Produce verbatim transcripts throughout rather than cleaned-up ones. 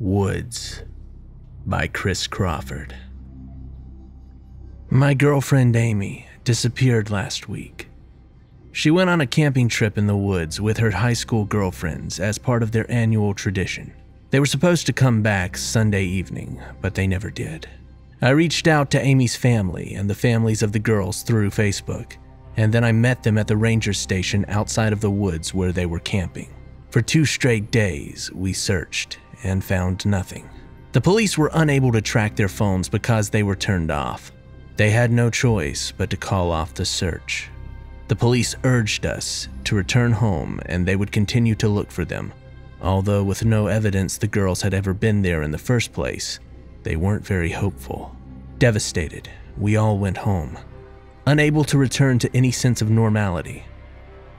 Woods by Chris Crawford. My girlfriend Amy disappeared last week. She went on a camping trip in the woods with her high school girlfriends as part of their annual tradition. They were supposed to come back Sunday evening, but they never did. I reached out to Amy's family and the families of the girls through Facebook, and then I met them at the ranger station outside of the woods where they were camping. For two straight days, we searched and found nothing. The police were unable to track their phones because they were turned off. They had no choice but to call off the search. The police urged us to return home and they would continue to look for them, although with no evidence the girls had ever been there in the first place. They weren't very hopeful. Devastated, we all went home, unable to return to any sense of normality.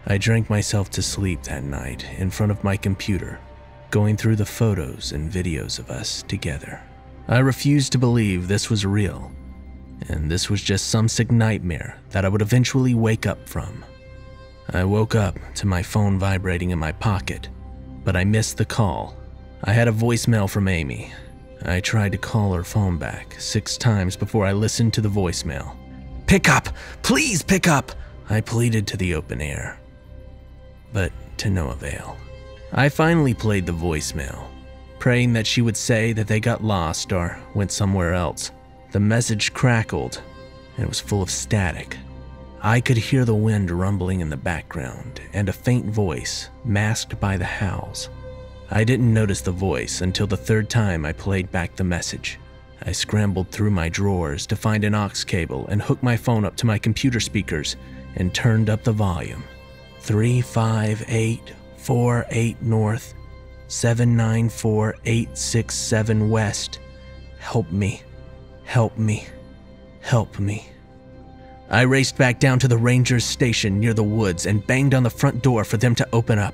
I drank myself to sleep that night in front of my computer, going through the photos and videos of us together. I refused to believe this was real, and this was just some sick nightmare that I would eventually wake up from. I woke up to my phone vibrating in my pocket, but I missed the call. I had a voicemail from Amy. I tried to call her phone back six times before I listened to the voicemail. "Pick up! Please pick up!" I pleaded to the open air, but to no avail. I finally played the voicemail, praying that she would say that they got lost or went somewhere else. The message crackled, and it was full of static. I could hear the wind rumbling in the background and a faint voice masked by the howls. I didn't notice the voice until the third time I played back the message. I scrambled through my drawers to find an aux cable and hooked my phone up to my computer speakers and turned up the volume. three five eight four eight North, seven nine four eight six seven West. Help me, help me, help me. I raced back down to the ranger's station near the woods and banged on the front door for them to open up.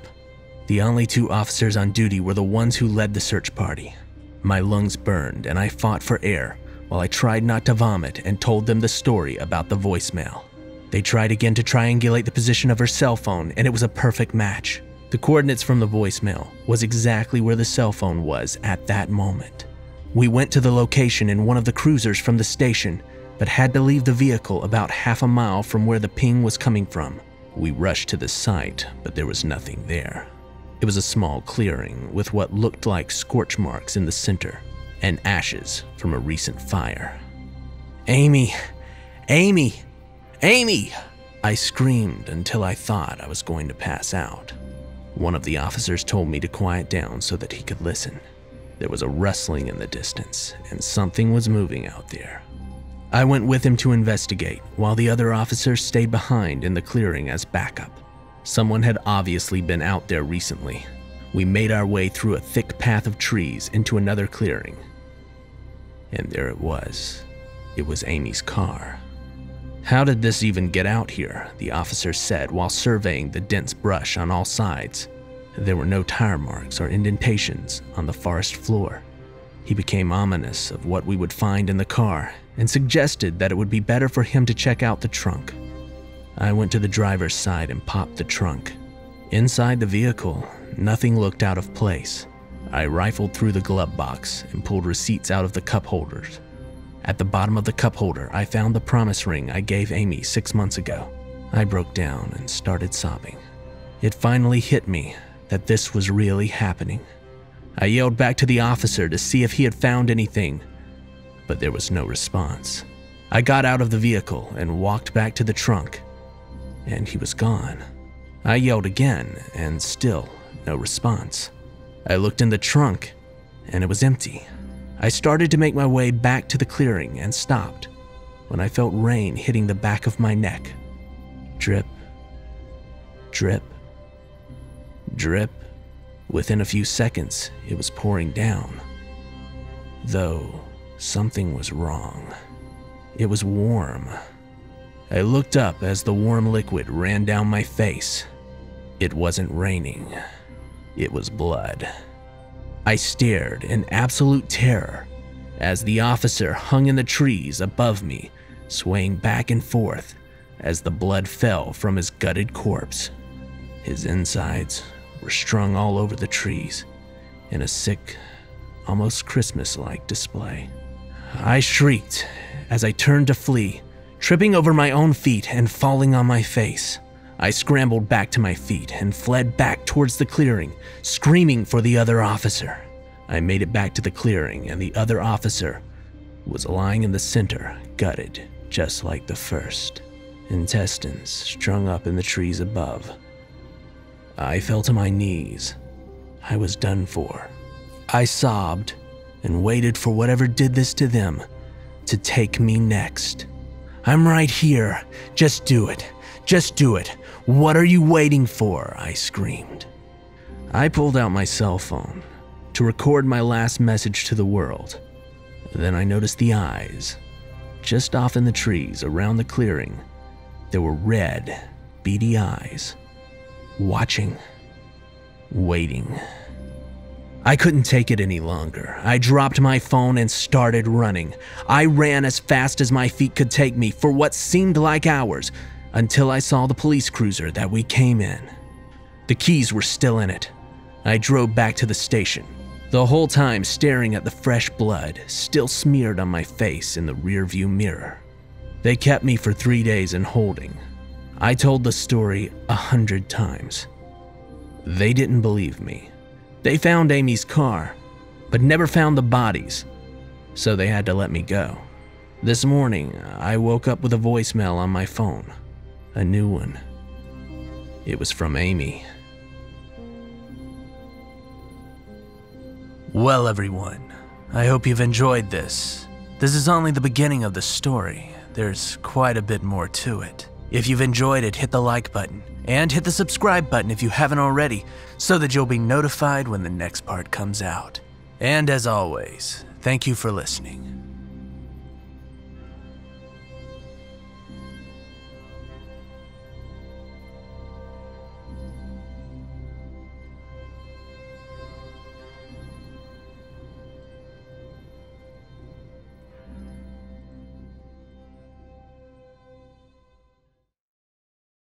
The only two officers on duty were the ones who led the search party. My lungs burned and I fought for air while I tried not to vomit and told them the story about the voicemail. They tried again to triangulate the position of her cell phone and it was a perfect match. The coordinates from the voicemail was exactly where the cell phone was at that moment. We went to the location in one of the cruisers from the station, but had to leave the vehicle about half a mile from where the ping was coming from. We rushed to the site, but there was nothing there. It was a small clearing with what looked like scorch marks in the center and ashes from a recent fire. "Amy! Amy! Amy!" I screamed until I thought I was going to pass out. One of the officers told me to quiet down so that he could listen. There was a rustling in the distance and something was moving out there. I went with him to investigate while the other officers stayed behind in the clearing as backup. Someone had obviously been out there recently. We made our way through a thick path of trees into another clearing. And there it was. It was Amy's car. "How did this even get out here?" the officer said while surveying the dense brush on all sides. There were no tire marks or indentations on the forest floor. He became ominous of what we would find in the car and suggested that it would be better for him to check out the trunk. I went to the driver's side and popped the trunk. Inside the vehicle, nothing looked out of place. I rifled through the glove box and pulled receipts out of the cup holders. At the bottom of the cup holder, I found the promise ring I gave Amy six months ago. I broke down and started sobbing. It finally hit me that this was really happening. I yelled back to the officer to see if he had found anything, but there was no response. I got out of the vehicle and walked back to the trunk, and he was gone. I yelled again, and still no response. I looked in the trunk, and it was empty. I started to make my way back to the clearing and stopped when I felt rain hitting the back of my neck. Drip, drip, drip. Within a few seconds, it was pouring down. Though something was wrong. It was warm. I looked up as the warm liquid ran down my face. It wasn't raining. It was blood. I stared in absolute terror as the officer hung in the trees above me, swaying back and forth as the blood fell from his gutted corpse. His insides were strung all over the trees in a sick, almost Christmas-like display. I shrieked as I turned to flee, tripping over my own feet and falling on my face. I scrambled back to my feet and fled back towards the clearing, screaming for the other officer. I made it back to the clearing, and the other officer was lying in the center, gutted, just like the first, intestines strung up in the trees above. I fell to my knees. I was done for. I sobbed and waited for whatever did this to them to take me next. I'm right here. Just do it. Just do it. What are you waiting for? I screamed. I pulled out my cell phone to record my last message to the world. Then I noticed the eyes. Just off in the trees around the clearing, there were red, beady eyes, watching, waiting. I couldn't take it any longer. I dropped my phone and started running. I ran as fast as my feet could take me for what seemed like hours, until I saw the police cruiser that we came in. The keys were still in it. I drove back to the station, the whole time staring at the fresh blood still smeared on my face in the rearview mirror. They kept me for three days in holding. I told the story a hundred times. They didn't believe me. They found Amy's car, but never found the bodies, so they had to let me go. This morning, I woke up with a voicemail on my phone. A new one. It was from Amy. Well, everyone, I hope you've enjoyed this. This is only the beginning of the story. There's quite a bit more to it. If you've enjoyed it, hit the like button and hit the subscribe button if you haven't already, so that you'll be notified when the next part comes out. And as always, thank you for listening.